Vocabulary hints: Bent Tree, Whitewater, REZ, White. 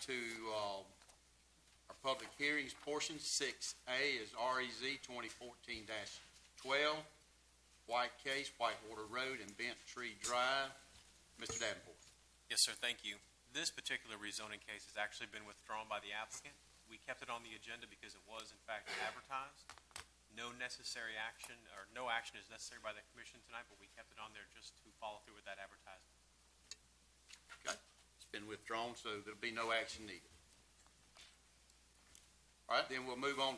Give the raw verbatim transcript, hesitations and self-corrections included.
back to uh, our public hearings portion. six A is R E Z twenty fourteen dash twelve, White Case, Whitewater Road and Bent Tree Drive. Mister Davenport. Yes, sir. Thank you. This particular rezoning case has actually been withdrawn by the applicant. We kept it on the agenda because it was, in fact, advertised. No necessary action, or no action is necessary by the commission tonight, but we kept it on there just to follow through with that advertisement. Okay. It's been withdrawn, so there'll be no action needed. All right, then we'll move on